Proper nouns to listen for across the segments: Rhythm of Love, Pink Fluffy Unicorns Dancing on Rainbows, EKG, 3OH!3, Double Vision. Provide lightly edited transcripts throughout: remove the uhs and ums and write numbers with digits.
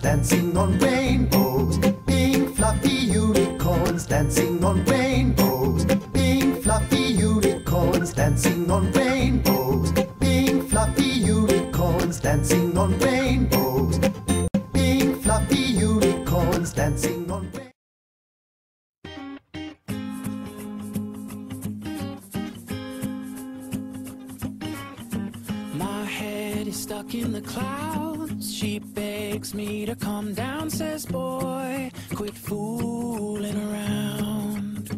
dancing on rainbows, pink fluffy unicorns dancing on rainbows, pink fluffy unicorns dancing on rainbows, pink fluffy unicorns dancing on rainbows, pink fluffy unicorns dancing on rainbows. Stuck in the clouds, she begs me to come down, says boy, quit fooling around.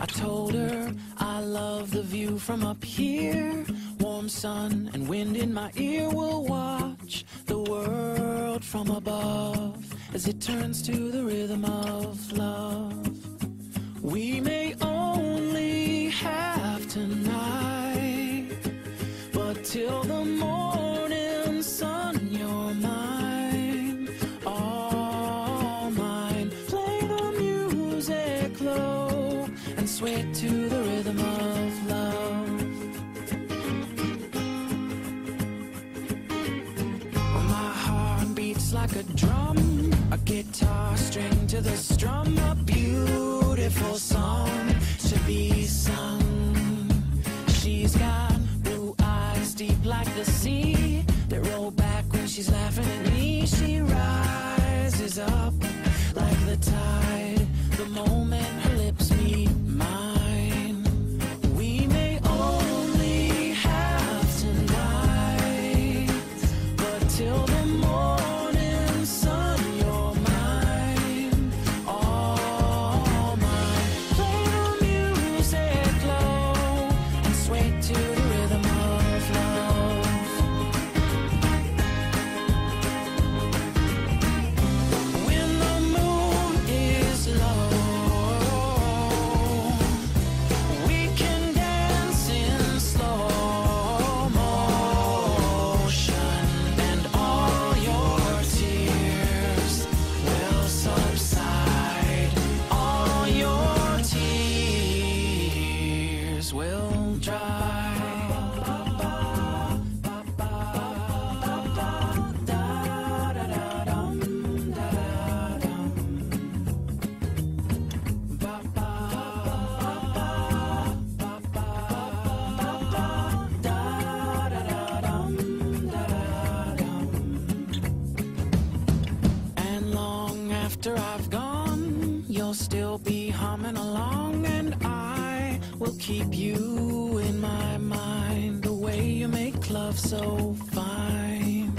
I told her I love the view from up here, warm sun and wind in my ear, we'll watch the world from above as it turns to the rhythm of love. We may only have tonight, but till the morning to the rhythm of love. Oh, my heart beats like a drum, a guitar string to the strum, a beautiful song to be sung. She's got blue eyes deep like the sea that roll back when she's laughing at me. She rises up like the tide the moment her lips meet mine. After I've gone, you'll still be humming along, and I will keep you in my mind, the way you make love so fine.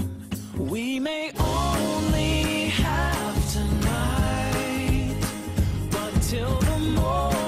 We may only have tonight, but till the morning.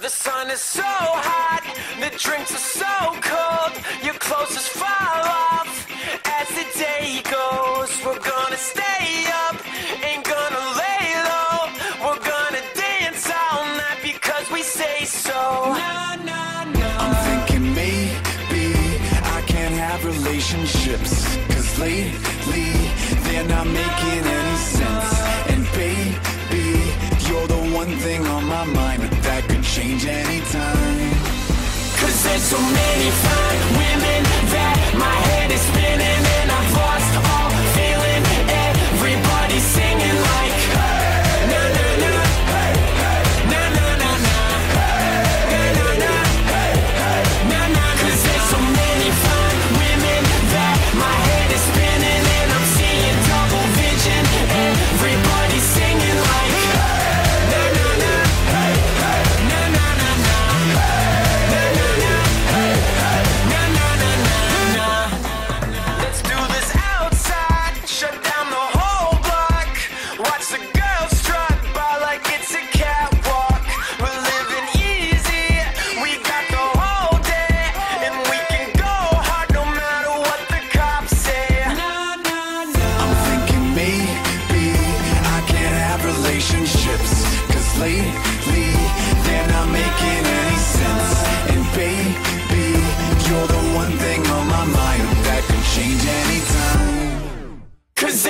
The sun is so hot, the drinks are so cold, your clothes just fall off as the day goes. We're gonna stay up, ain't gonna lay low, we're gonna dance all night because we say so. No, no, no. I'm thinking maybe I can't have relationships, cause lately they're not making any sense. And baby, you're the one thing on my mind, but that could change anytime. Cause there's so many fine women that my head is spinning, and I've lost all feeling. Everybody's singing like hey!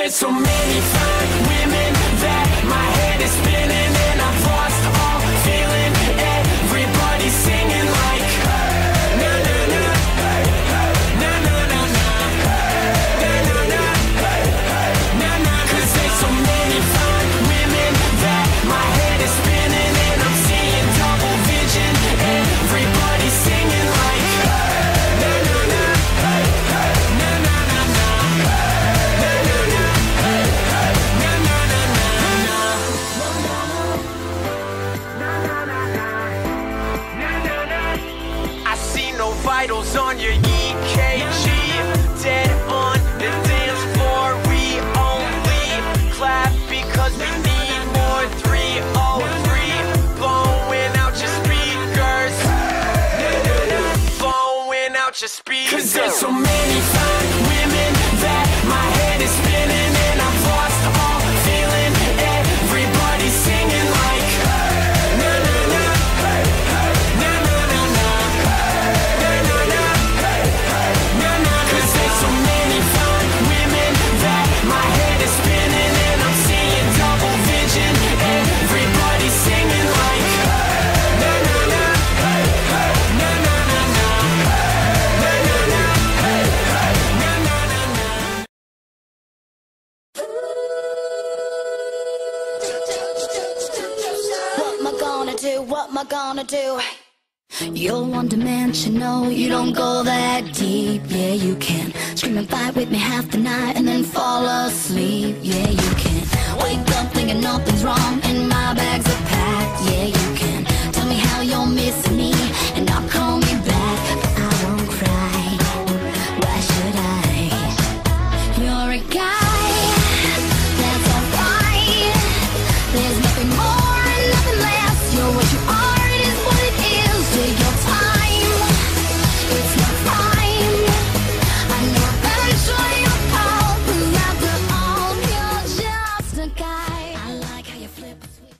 There's so many fine women that my head is spinning, and I've lost all feeling. Everybody's singing like, na na na, na na na na, na na na, na na. 'Cause there's so many fine women that my head is spinning, and I'm seeing double vision. Everybody's singing like, na na na, na na na na. Vitals on your EKG, dead on the dance floor. We only clap because we need more 303. Blowing out your speakers, blowing out your speakers. 'Cause there's so many fine women that my head is spinning, and I've lost all feeling. Everybody's singing like, na na na, na na na na. What am I gonna do? You're one dimensional, you don't go that deep. Yeah, you can scream and fight with me half the night and then fall asleep. Yeah, you can wake up thinking nothing's wrong and my bag's a